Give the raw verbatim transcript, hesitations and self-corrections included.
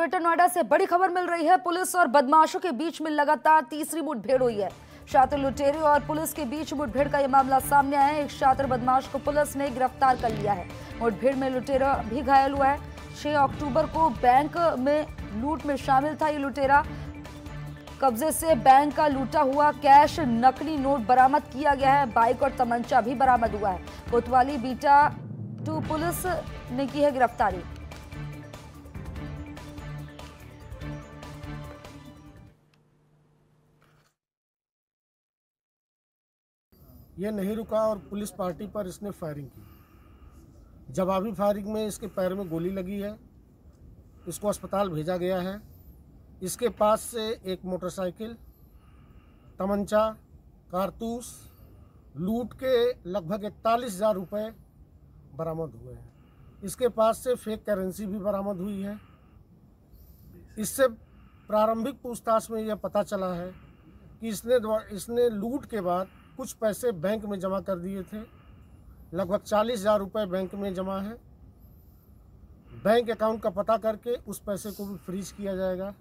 Greater Noida से बड़ी खबर मिल रही है। पुलिस और बदमाशों के बीच में लगातार तीसरी मुठभेड़ हुई है। छात्र लुटेरे और पुलिस के बीच मुठभेड़ का यह मामला सामने आया है। एक छात्र बदमाश को पुलिस ने गिरफ्तार कर लिया है। मुठभेड़ में लुटेरा भी घायल हुआ है। छह अक्टूबर को बैंक में लूट में शामिल था ये लुटेरा। कब्जे से बैंक का लूटा हुआ कैश, नकली नोट बरामद किया गया है। बाइक और तमंचा भी बरामद हुआ है। कोतवाली बीटा टू पुलिस ने की है गिरफ्तारी। ये नहीं रुका और पुलिस पार्टी पर इसने फायरिंग की। जवाबी फायरिंग में इसके पैर में गोली लगी है। इसको अस्पताल भेजा गया है। इसके पास से एक मोटरसाइकिल, तमंचा, कारतूस, लूट के लगभग इकतालीस हज़ार रुपये बरामद हुए हैं। इसके पास से फेक करेंसी भी बरामद हुई है। इससे प्रारंभिक पूछताछ में यह पता चला है कि इसने इसने लूट के बाद कुछ पैसे बैंक में जमा कर दिए थे। लगभग चालीस हज़ार रुपये बैंक में जमा है। बैंक अकाउंट का पता करके उस पैसे को भी फ्रीज किया जाएगा।